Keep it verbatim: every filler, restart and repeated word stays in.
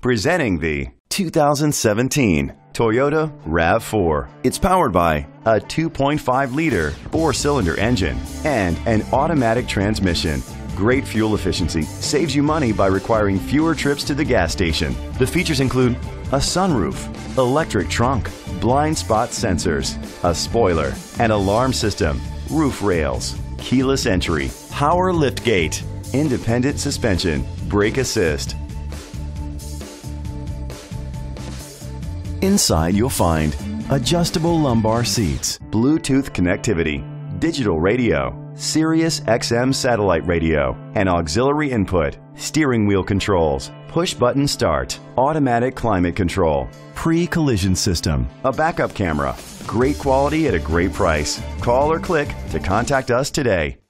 Presenting the two thousand seventeen Toyota RAV four. It's powered by a two point five liter four-cylinder engine and an automatic transmission. Great fuel efficiency saves you money by requiring fewer trips to the gas station. The features include a sunroof, electric trunk, blind spot sensors, a spoiler, an alarm system, roof rails, keyless entry, power liftgate, independent suspension, brake assist. Inside you'll find adjustable lumbar seats, Bluetooth connectivity, digital radio, Sirius X M satellite radio, and auxiliary input, steering wheel controls, push button start, automatic climate control, pre-collision system, a backup camera. Great quality at a great price. Call or click to contact us today.